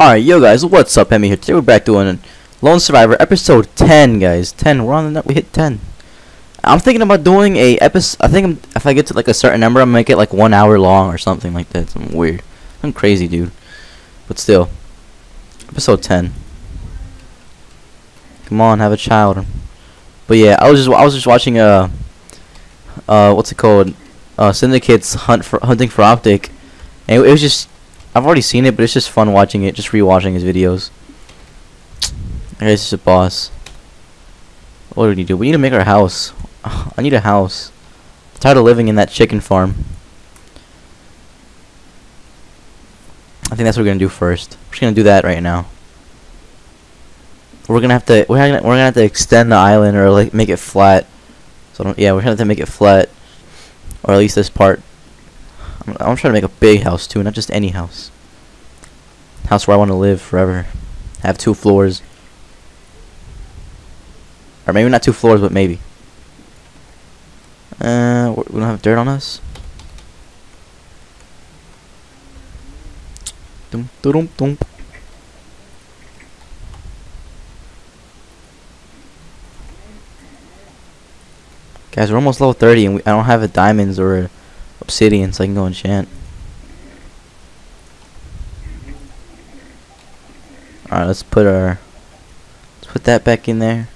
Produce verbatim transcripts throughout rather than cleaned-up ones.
Alright, yo guys, what's up, Emmy here. Today we're back doing Lone Survivor episode ten, guys. ten, we're on the net, we hit ten. I'm thinking about doing a episode, I think I'm, if I get to like a certain number, I'm gonna make it like one hour long or something like that. Something weird. I'm crazy, dude. But still. Episode ten. Come on, have a child. But yeah, I was just, I was just watching, uh, uh, what's it called? Uh, Syndicate's hunt for, hunting for Optic. And it was just, I've already seen it, but it's just fun watching it, just rewatching his videos. Okay, it's just a boss. What do we do? We need to make our house. Ugh, I need a house. I'm tired of living in that chicken farm. I think that's what we're gonna do first. We're just gonna do that right now. We're gonna have to. We're gonna. We're gonna have to extend the island or like make it flat. So I don't, yeah, we're gonna have to make it flat, or at least this part. I'm trying to make a big house too, not just any house. House where I want to live forever. Have two floors. Or maybe not two floors, but maybe. Uh, we don't have dirt on us. Dum dum dum. Guys, we're almost level thirty, and we, I don't have a diamonds or a obsidian, so I can go enchant. Alright, let's put our let's put that back in there.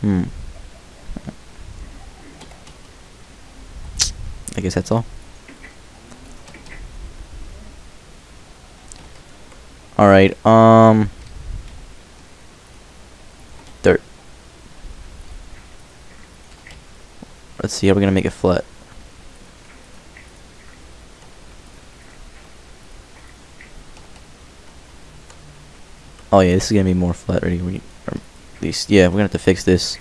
Hmm. I guess that's all. Alright, um dirt. Let's see how we're gonna make it flat. Oh yeah, this is gonna be more flat already. We, or at least, yeah, we're gonna have to fix this,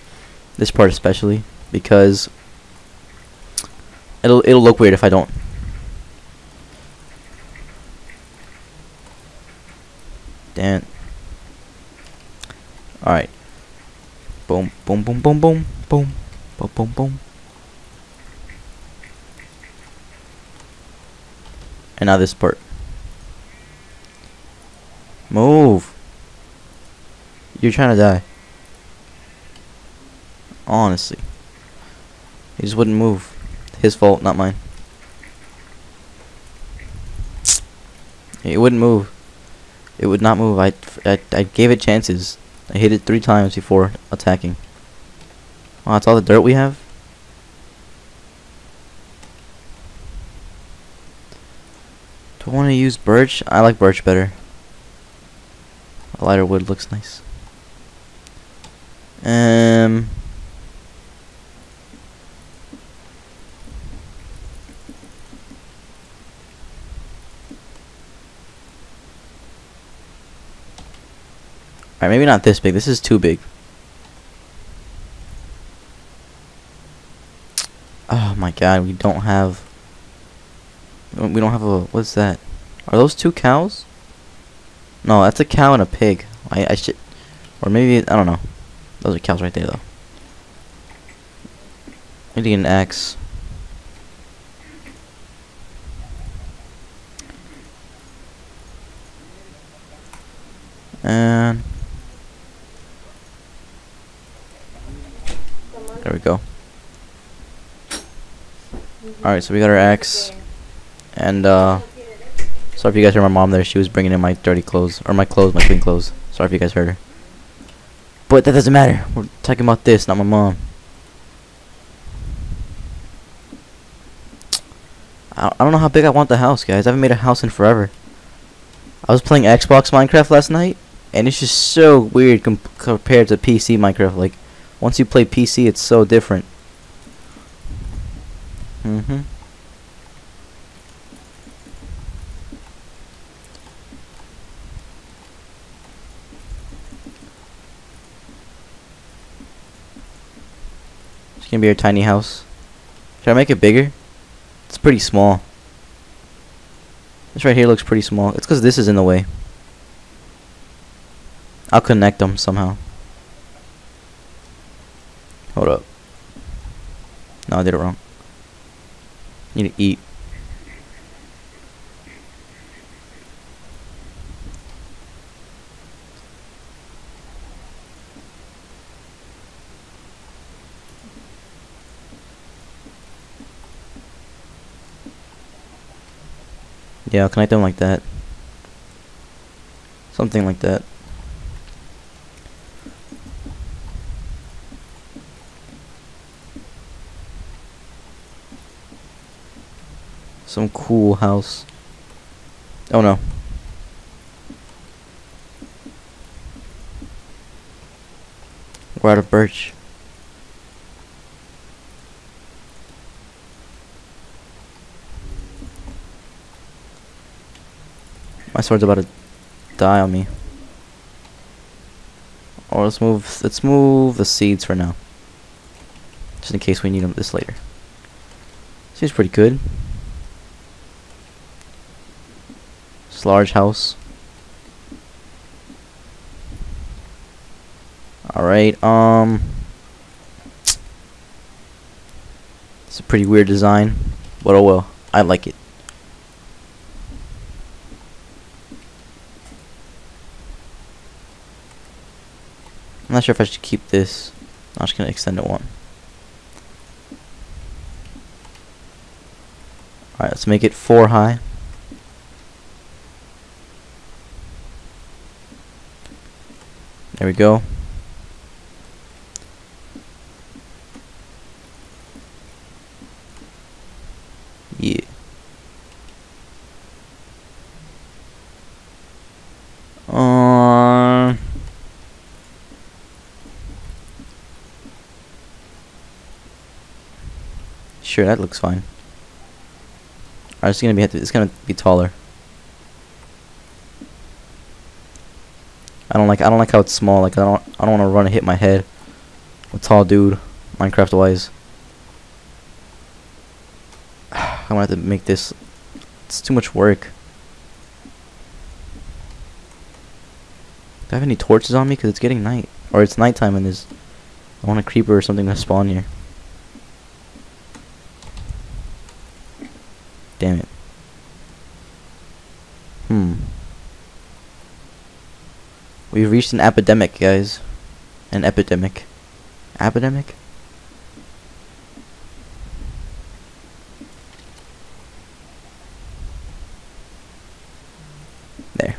this part especially, because it'll it'll look weird if I don't. Damn. All right. Boom, boom, boom, boom, boom, boom, boom, boom, boom. And now this part. Move. You're trying to die. Honestly. He just wouldn't move. His fault, not mine. It wouldn't move. It would not move. I, I, I gave it chances. I hit it three times before attacking. Wow, that's all the dirt we have? Do I want to use birch? I like birch better. A lighter wood looks nice. Um, Alright, maybe not this big. This is too big. Oh my god, we don't have... We don't have a... What's that? Are those two cows? No, that's a cow and a pig. I, I should... Or maybe... I don't know. Those are cows right there, though. I need to get an axe. And... There we go. Alright, so we got our axe. And, uh... sorry if you guys heard my mom there. She was bringing in my dirty clothes. Or my clothes, my clean clothes. Sorry if you guys heard her. But that doesn't matter. We're talking about this, not my mom. I don't know how big I want the house, guys. I haven't made a house in forever. I was playing Xbox Minecraft last night. And it's just so weird com compared to P C Minecraft. Like, once you play P C, it's so different. Mm-hmm. Gonna be our tiny house. Should I make it bigger? It's pretty small. This right here looks pretty small. It's because this is in the way. I'll connect them somehow. Hold up. No, I did it wrong. Need to eat. Yeah, I'll connect them like that. Something like that. Some cool house. Oh no. We're out of birch. My sword's about to die on me. Or let's move. Let's move the seeds for now, just in case we need them this later. Seems pretty good. It's a large house. All right. Um, it's a pretty weird design, but oh well. I like it. I'm not sure if I should keep this. I'm just gonna extend it one. Alright, let's make it four high. There we go. Yeah. Um. Sure, that looks fine. Alright, it's gonna be it's gonna be taller. I don't like I don't like how it's small. Like I don't I don't want to run and hit my head. I'm a tall dude, Minecraft wise. I'm gonna have to make this. It's too much work. Do I have any torches on me? Cause it's getting night, or it's nighttime, and there's I want a creeper or something to spawn here. Damn it. Hmm. We've reached an epidemic, guys. An epidemic. Epidemic? There.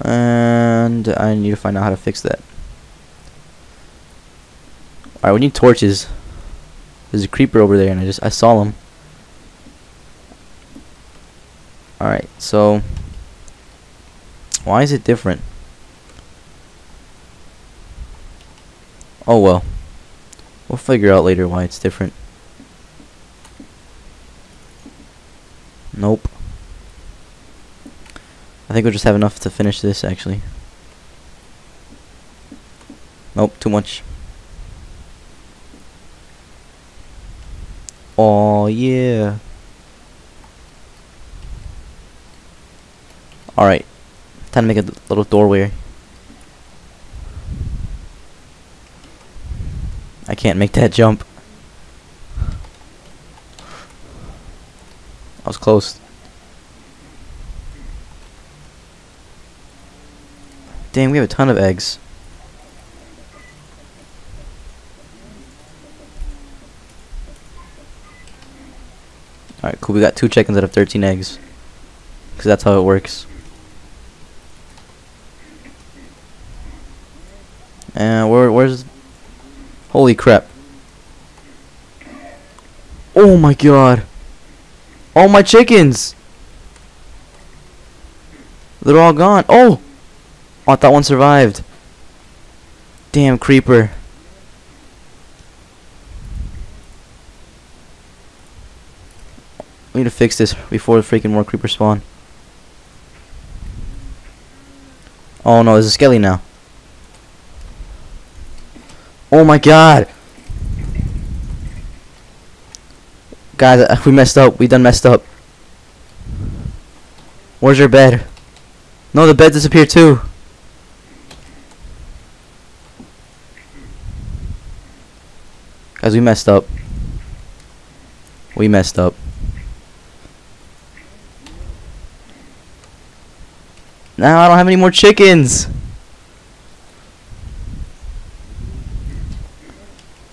And I need to find out how to fix that. Alright, we need torches. There's a creeper over there and I just I saw him. Alright, so why is it different? Oh well. We'll figure out later why it's different. Nope. I think we'll just have enough to finish this, actually. Nope, too much. Oh yeah. Alright. Time to make a little doorway. I can't make that jump. I was close. Damn, we have a ton of eggs. Alright, cool. We got two chickens out of thirteen eggs. Because that's how it works. And where, where's... Holy crap. Oh my god. All my chickens! They're all gone. Oh! Oh, I thought one survived. Damn creeper. We need to fix this before the freaking more creepers spawn. Oh no, there's a skelly now. Oh my god! Guys, uh, we messed up. We done messed up. Where's your bed? No, the bed disappeared too. Guys, we messed up. We messed up. Now I don't have any more chickens.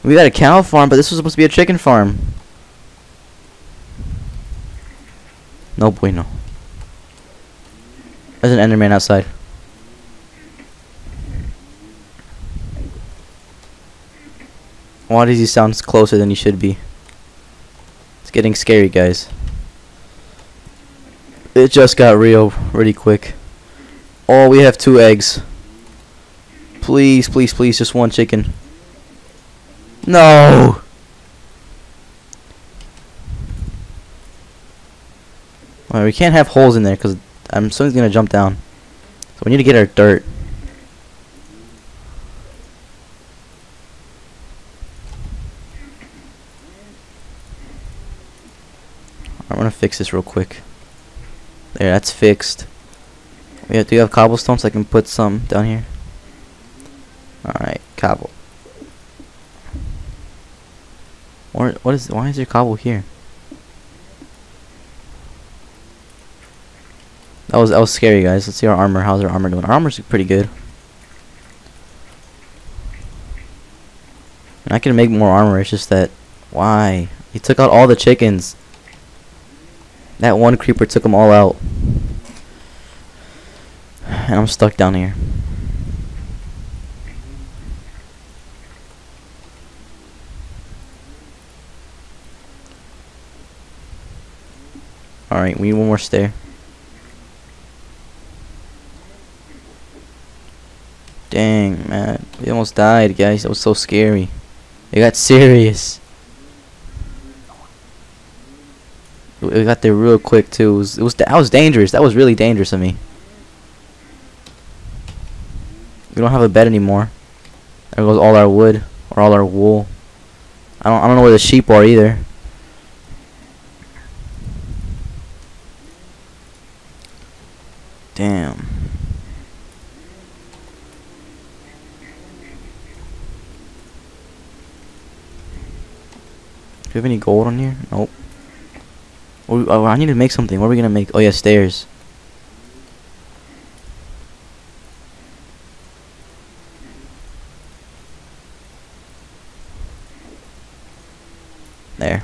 We got a cow farm, but this was supposed to be a chicken farm. No bueno. There's an Enderman outside. Why does he sound closer than he should be? It's getting scary, guys. It just got real really quick. Oh, we have two eggs. Please, please, please, just one chicken. No! Alright, we can't have holes in there because I'm someone's gonna jump down. So we need to get our dirt. I want to fix this real quick. There, that's fixed. We have, do you have cobblestone so I can put some down here? Alright, cobble. Or what is? Why is there cobble here? That was that was scary, guys. Let's see our armor. How's our armor doing? Our armor's pretty good. And I can make more armor. It's just that why he took out all the chickens. That one creeper took them all out, and I'm stuck down here. All right, we need one more stair. Dang, man, we almost died, guys. That was so scary. It got serious. We got there real quick too. It was, it was that was dangerous. That was really dangerous of me. We don't have a bed anymore. There goes all our wood or all our wool. I don't I don't know where the sheep are either. Damn. Do we have any gold on here? Nope. Oh, I need to make something. What are we gonna make? Oh yeah, stairs. There.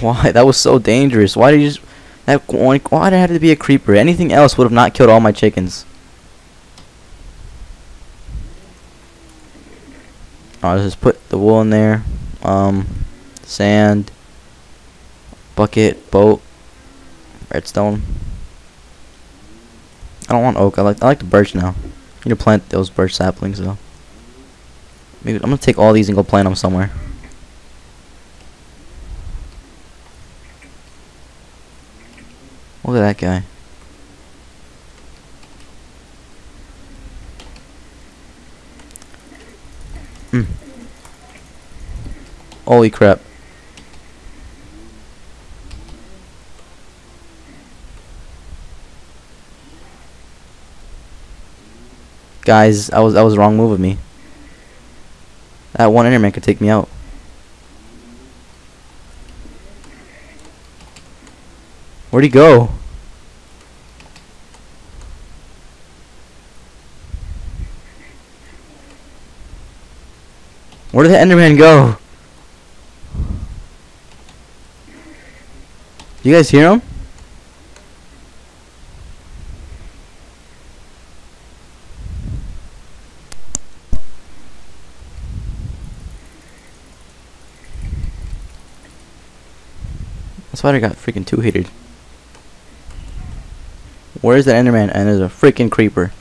Why? That was so dangerous. Why did you just that? Why did it have to be a creeper? Anything else would have not killed all my chickens. I'll just put the wool in there, um, sand, bucket, boat, redstone. I don't want oak. I like I like the birch now. I need to plant those birch saplings though. Maybe I'm gonna take all these and go plant them somewhere. Look at that guy. Mm. Holy crap. Guys, I was that was the wrong move of me. That one Enderman could take me out. Where'd he go? Where did the Enderman go? Do you guys hear him? That's why I got freaking two-heated. Where is that Enderman? And there's a freaking creeper.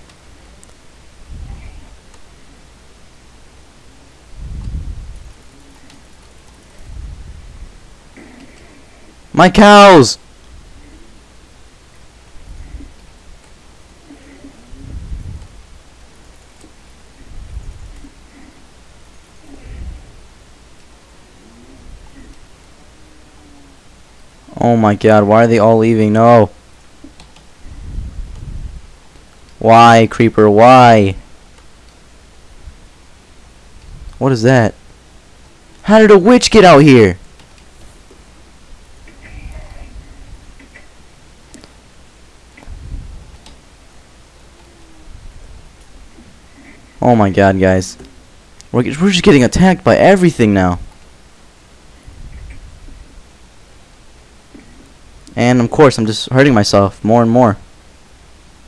My cows! Oh my god, why are they all leaving? No! Why, creeper, why? What is that? How did a witch get out here? Oh my god, guys. We're, we're just getting attacked by everything now. And of course, I'm just hurting myself more and more.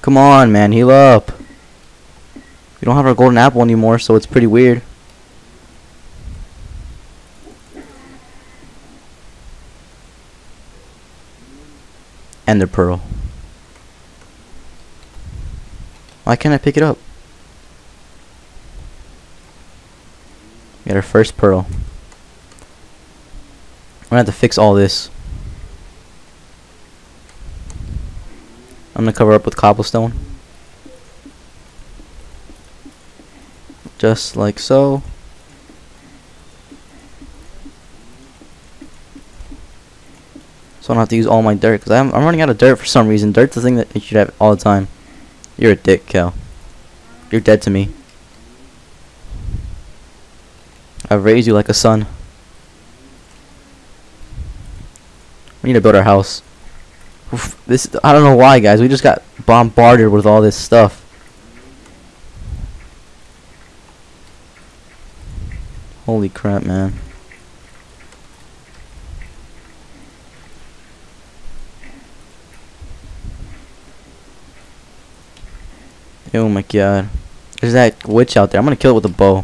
Come on, man, heal up. We don't have our golden apple anymore, so it's pretty weird. Ender pearl. Why can't I pick it up? We got our first pearl. I'm gonna have to fix all this. I'm gonna cover up with cobblestone. Just like so. So I don't have to use all my dirt, because I'm, I'm running out of dirt for some reason. Dirt's the thing that you should have all the time. You're a dick, Cal. You're dead to me. I've raised you like a son. We need to build our house. Oof, this, I don't know why, guys. We just got bombarded with all this stuff. Holy crap, man. Oh my god. There's that witch out there. I'm gonna kill it with a bow.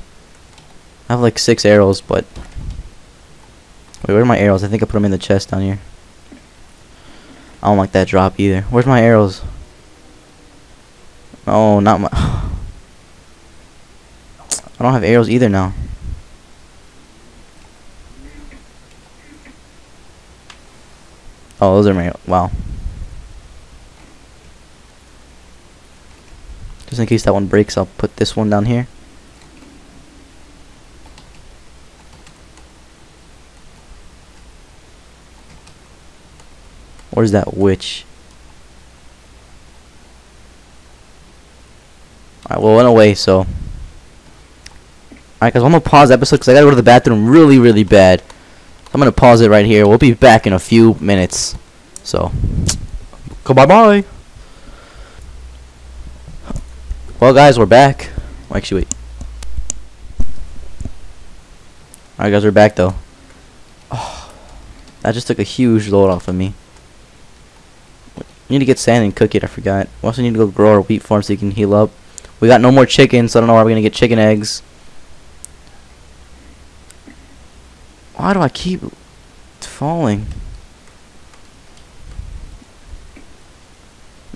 I have like six arrows, but... Wait, where are my arrows? I think I put them in the chest down here. I don't like that drop either. Where's my arrows? Oh, not my... I don't have arrows either now. Oh, those are my... Wow. Just in case that one breaks, I'll put this one down here. Where's that witch? Alright, well, it went away, so. Alright, guys, I'm gonna pause the episode because I gotta go to the bathroom really, really bad. I'm gonna pause it right here. We'll be back in a few minutes. So, goodbye, bye. Well, guys, we're back. Oh, actually, wait. Alright, guys, we're back, though. Oh, that just took a huge load off of me. We need to get sand and cook it, I forgot. We also need to go grow our wheat farm so you can heal up. We got no more chickens, so I don't know where we're going to get chicken eggs. Why do I keep falling?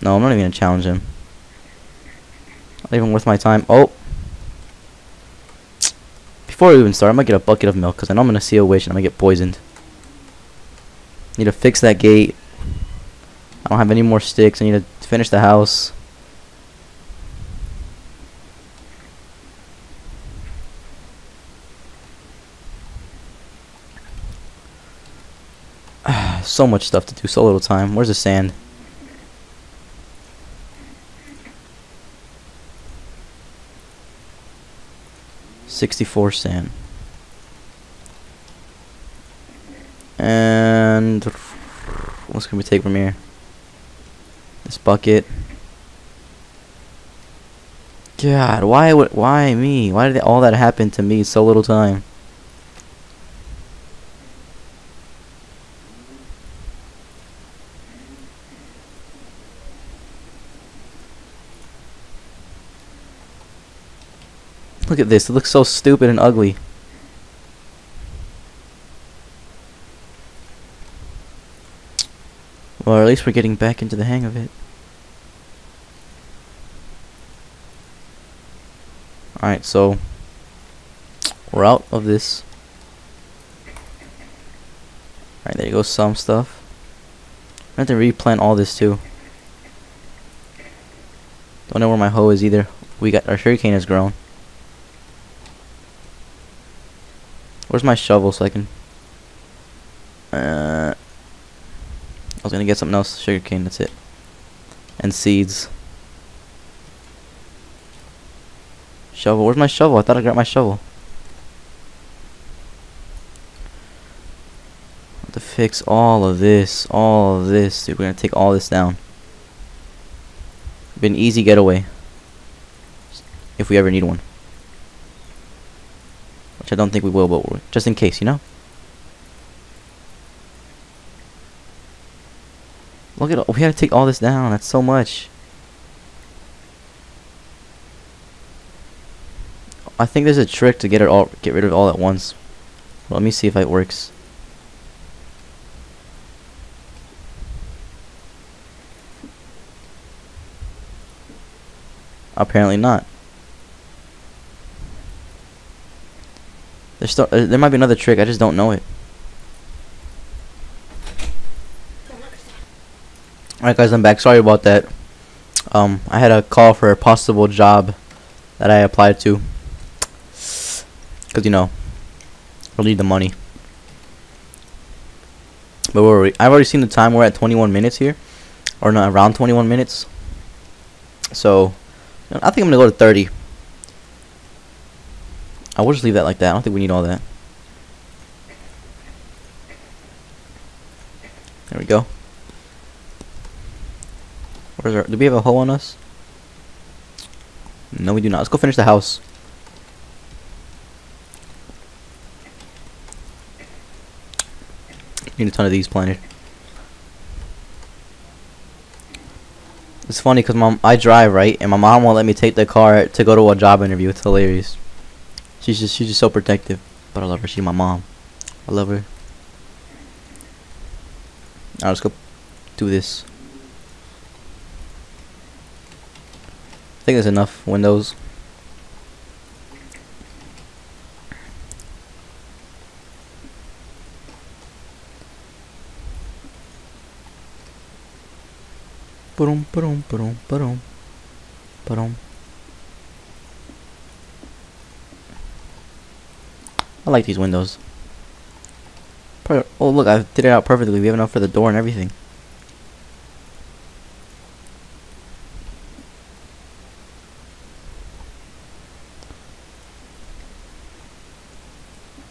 No, I'm not even going to challenge him. Not even worth my time. Oh! Before we even start, I might get a bucket of milk because I know I'm going to see a witch and I'm going to get poisoned. Need to fix that gate. I don't have any more sticks. I need to finish the house. So much stuff to do, so little time. Where's the sand? sixty-four sand. And what's gonna we take from here? This bucket. God, why would why me? Why did all that happen to me in so little time? Look at this, it looks so stupid and ugly. Well, at least we're getting back into the hang of it. Alright, so we're out of this. Alright, there you go, some stuff. I have to replant all this too. Don't know where my hoe is either. We got our sugarcane has grown. Where's my shovel so I can... Uh, I was gonna get something else. Sugarcane, that's it. And seeds. Shovel, where's my shovel? I thought I got my shovel. I have to fix all of this, all of this. Dude, we're gonna take all this down. It'd be an easy getaway. If we ever need one. which I don't think we will, but just in case, you know? Look at all, we gotta take all this down, that's so much. I think there's a trick to get it all, get rid of it all at once. Let me see if it works. Apparently not. There's still, uh, there might be another trick, I just don't know it. Alright guys, I'm back. Sorry about that. Um, I had a call for a possible job that I applied to. Because, you know, we'll need the money. But where were we? I've already seen the time. We're at twenty-one minutes here. Or no, around twenty-one minutes. So, I think I'm going to go to thirty. I will just leave that like that. I don't think we need all that. There we go. Where's our... Do we have a hole on us? No, we do not. Let's go finish the house. Need a ton of these planted. It's funny because mom, I drive, right, and my mom won't let me take the car to go to a job interview. It's hilarious. She's just she's just so protective, but I love her. She's my mom. I love her. Alright, let's go do this. I think there's enough windows. Ba-dum, ba-dum, ba-dum, ba-dum, ba-dum. I like these windows. Per oh look, I did it out perfectly. We have enough for the door and everything.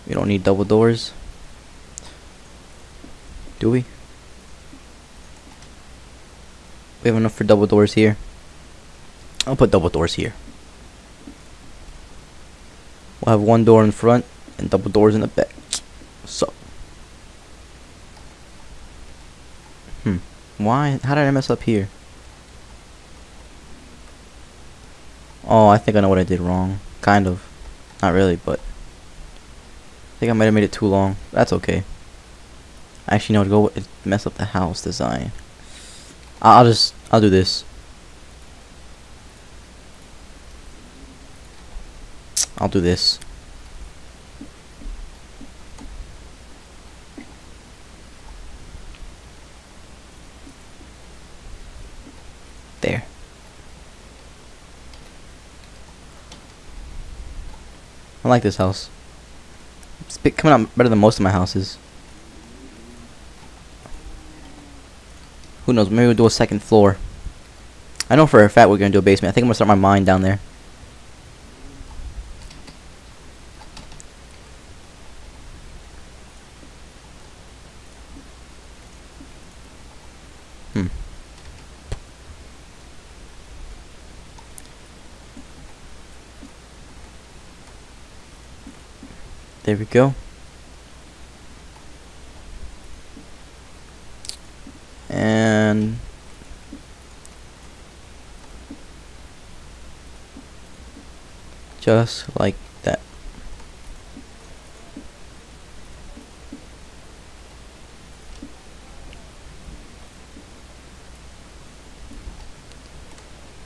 We don't need double doors, do we? We have enough for double doors here. I'll put double doors here. We'll have one door in front and double doors in the back. So. Hmm. Why? How did I mess up here? Oh, I think I know what I did wrong. Kind of. Not really, but. I think I might have made it too long. That's okay. Actually, no, to go mess up the house design. I'll just, I'll do this. I'll do this. There. I like this house. It's been coming out better than most of my houses. Who knows, maybe we'll do a second floor. I know for a fact we're going to do a basement. I think I'm going to start my mine down there. Hmm. There we go. And just like that.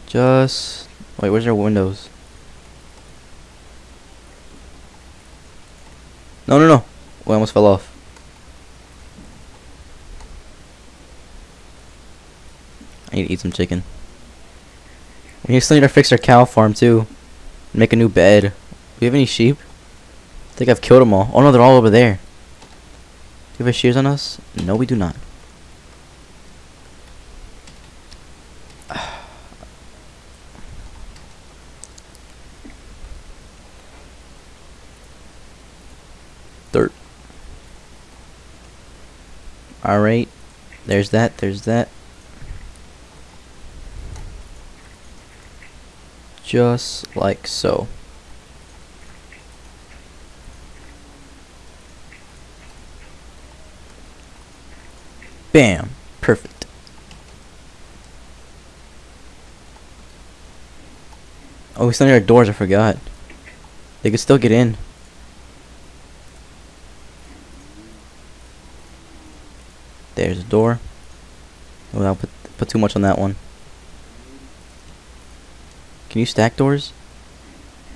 Just wait, where's our windows? No, no, no. We almost fell off. I need to eat some chicken. We still need to fix our cow farm too. Make a new bed. Do we have any sheep? I think I've killed them all. Oh no, they're all over there. Do we have shears on us? No, we do not. Dirt. Alright. There's that. There's that. Just like so. Bam. Perfect. Oh, we still need our doors, I forgot. They could still get in. There's a door. Oh, I'll put, put too much on that one. Can you stack doors?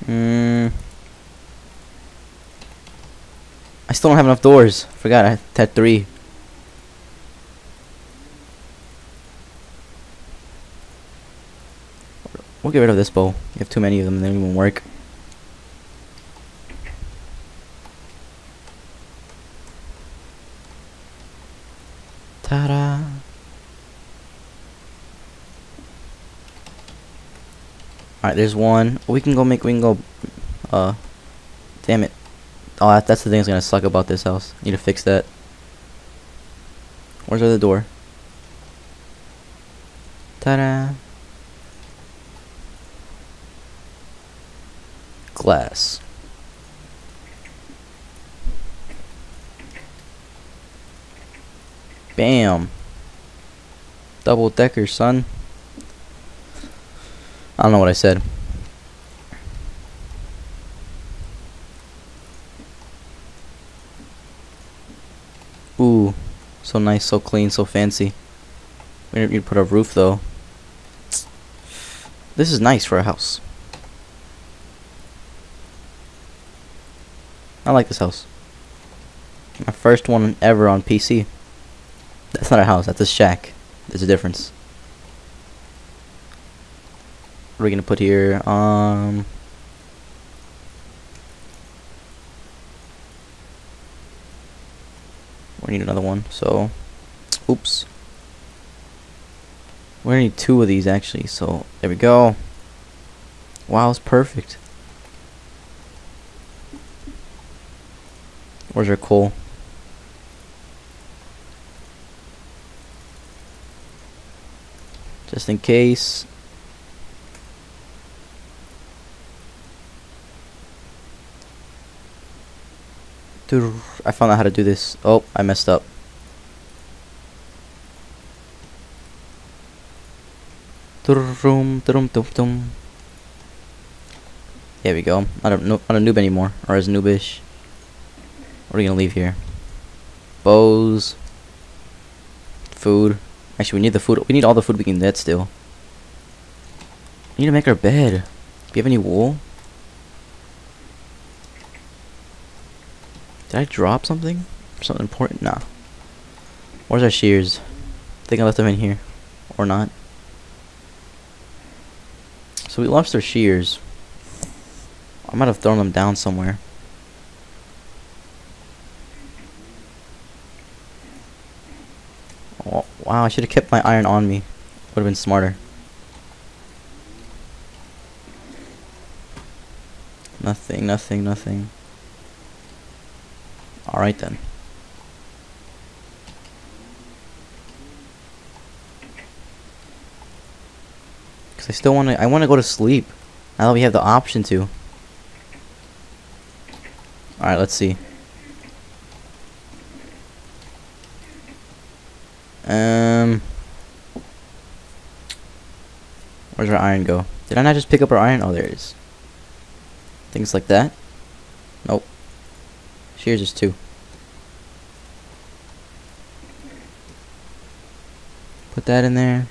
Mm. I still don't have enough doors. I forgot I had three. We'll get rid of this bow. We have too many of them and they don't even work. Ta-da! Alright, there's one. We can go make, we can go, uh, damn it. Oh, that, that's the thing that's gonna suck about this house. Need to fix that. Where's the other door? Ta-da! Glass. Bam. Double decker, son. I don't know what I said. Ooh. So nice, so clean, so fancy. We don't need to put a roof though. This is nice for a house. I like this house. My first one ever on P C. That's not a house, that's a shack. There's a difference. What are we gonna put here? Um We need another one, so oops. We're gonna need two of these actually, so there we go. Wow, it's perfect. Where's our coal? Just in case. Dude, I found out how to do this. Oh, I messed up. There we go. I don't know. I'm not a noob anymore, or as noobish. What are we gonna leave here? Bows. Food. Actually, we need the food. We need all the food we can get still. We need to make our bed. Do you have any wool? Did I drop something? Something important? Nah. Where's our shears? I think I left them in here. Or not. So we lost our shears. I might have thrown them down somewhere. Wow, I should have kept my iron on me. Would have been smarter. Nothing, nothing, nothing. Alright then. Because I still want to, I want to go to sleep. Now that we have the option to. Alright, let's see. Um, where's our iron go? Did I not just pick up our iron? Oh, there it is. Things like that. Nope. Shears is two. Put that in there.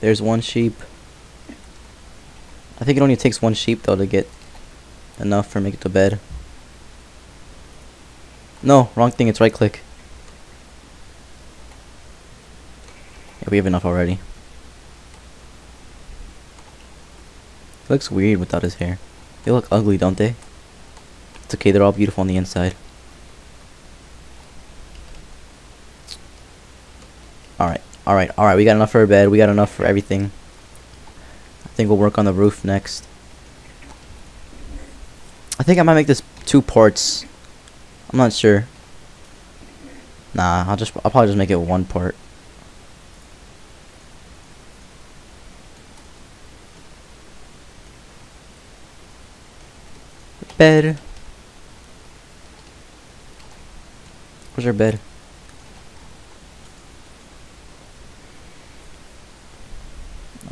There's one sheep. I think it only takes one sheep though to get enough for make it to bed. No, wrong thing, it's right click. Yeah, we have enough already. He looks weird without his hair. They look ugly, don't they? It's okay, they're all beautiful on the inside. Alright, alright, alright, we got enough for our bed, we got enough for everything. I think we'll work on the roof next. I think I might make this two parts. I'm not sure. Nah, I'll just I'll probably just make it one part. Bed. Where's our bed?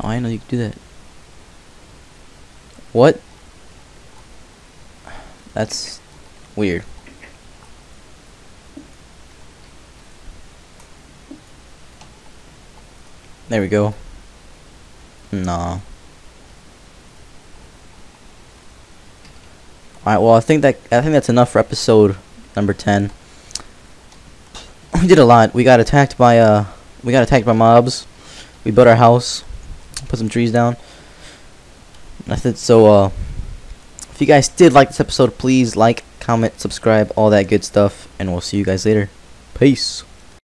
Oh, I know you can do that. What? That's weird. There we go. Nah. Alright, well I think that I think that's enough for episode number ten. We did a lot. We got attacked by uh we got attacked by mobs. We built our house, put some trees down. That's it. So uh if you guys did like this episode, please like, comment, subscribe, all that good stuff, and we'll see you guys later. Peace.